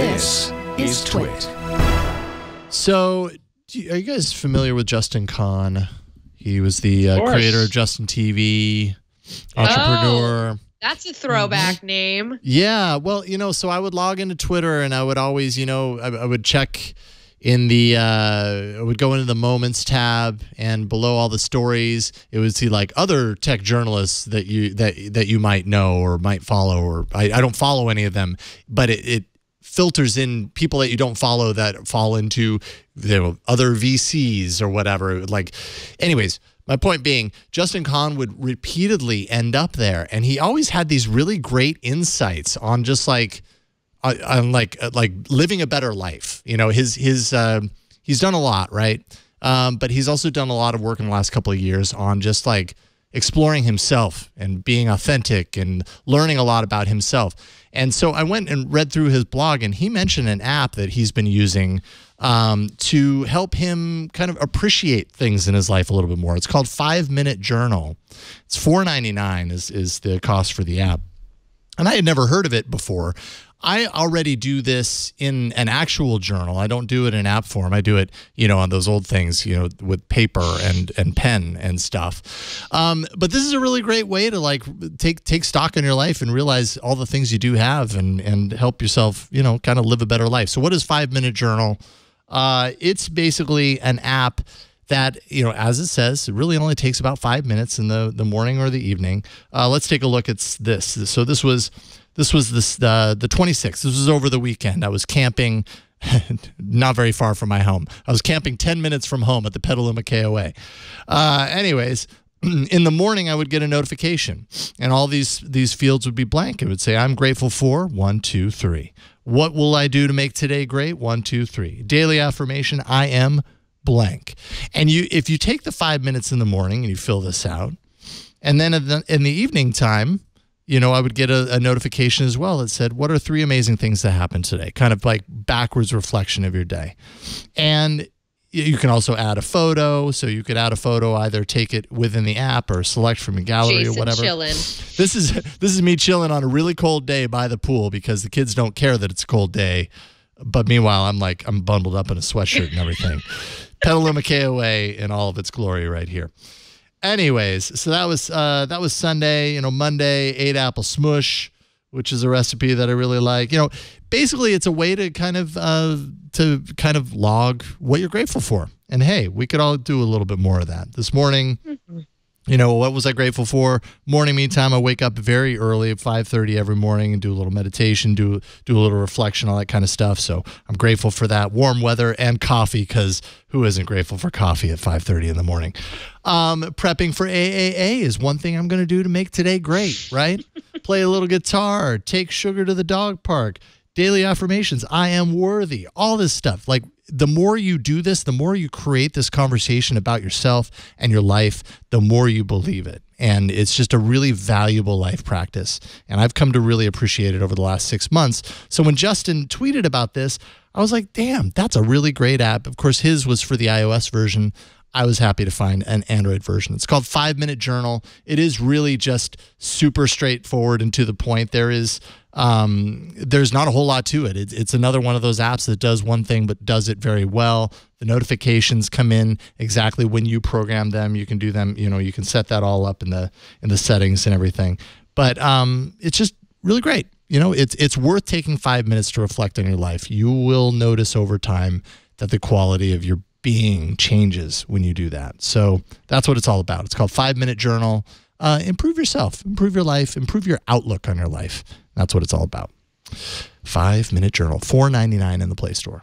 This is Twit. So, are you guys familiar with Justin Kahn? He was the creator of Justin TV, entrepreneur. Oh, that's a throwback name. Yeah. Well, you know, so I would log into Twitter and I would always, you know, I would check in the, I would go into the Moments tab, and below all the stories, it would see like other tech journalists that you might know or might follow, or I don't follow any of them, but it filters in people that you don't follow that fall into other VCs or whatever. Like, anyways, my point being, Justin Kahn would repeatedly end up there, and he always had these really great insights on just like, on like living a better life. You know, he's done a lot, right? But he's also done a lot of work in the last couple of years on just like exploring himself and being authentic and learning a lot about himself. And so I went and read through his blog, and he mentioned an app that he's been using to help him kind of appreciate things in his life a little bit more. It's called 5 Minute Journal. It's $4.99 is the cost for the app. And I had never heard of it before. I already do this in an actual journal. I don't do it in app form. I do it, you know, on those old things, you know, with paper and pen and stuff. But this is a really great way to like take stock in your life and realize all the things you do have and help yourself, you know, kind of live a better life. So what is 5 Minute Journal? It's basically an app that, you know, as it says, it really only takes about 5 minutes in the morning or the evening. Let's take a look at this. So this was the 26th. This was over the weekend. I was camping not very far from my home. I was camping 10 minutes from home at the Petaluma KOA. Anyways, in the morning, I would get a notification, and all these fields would be blank. It would say, I'm grateful for 1, 2, 3. What will I do to make today great? 1, 2, 3. Daily affirmation, I am blank. And if you take the 5 minutes in the morning and you fill this out, and then in the evening time, you know, I would get a notification as well that said, what are 3 amazing things that happened today? Kind of like backwards reflection of your day. And you can also add a photo. So you could add a photo, either take it within the app or select from a gallery or whatever. This is me chilling on a really cold day by the pool because the kids don't care that it's a cold day. But meanwhile, I'm bundled up in a sweatshirt and everything. Petaluma KOA in all of its glory right here. Anyways, so that was Sunday. You know, Monday, ate apple smush, which is a recipe that I really like. You know, basically, it's a way to kind of log what you're grateful for. And hey, we could all do a little bit more of that. This morning, you know, what was I grateful for? Morning me time. I wake up very early at 5:30 every morning and do a little meditation, do a little reflection, all that kind of stuff. So I'm grateful for that. Warm weather and coffee, because who isn't grateful for coffee at 5:30 in the morning? Prepping for AAA is one thing I'm going to do to make today great, right? Play a little guitar, take sugar to the dog park, daily affirmations, I am worthy, all this stuff. Like, the more you do this, the more you create this conversation about yourself and your life, the more you believe it. And it's just a really valuable life practice. And I've come to really appreciate it over the last 6 months. So when Justin tweeted about this, I was like, damn, that's a really great app. Of course, his was for the iOS version. I was happy to find an Android version. It's called 5 Minute Journal. It is really just super straightforward and to the point. There's not a whole lot to it. It's another one of those apps that does one thing but does it very well. The notifications come in exactly when you program them. You can do them, you know, you can set that all up in the settings and everything. But it's just really great. You know, it's worth taking 5 minutes to reflect on your life. You will notice over time that the quality of your being changes when you do that. So that's what it's all about. It's called 5 Minute Journal. Improve yourself, improve your life, improve your outlook on your life. That's what it's all about. 5 Minute Journal, $4.99 in the Play Store.